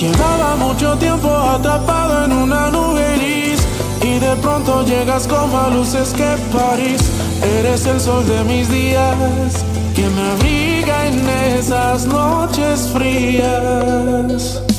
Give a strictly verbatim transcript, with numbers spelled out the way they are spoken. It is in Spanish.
Llevaba mucho tiempo atrapado en una nube gris, y de pronto llegas como a luces que París. Eres el sol de mis días, que me abriga en esas noches frías.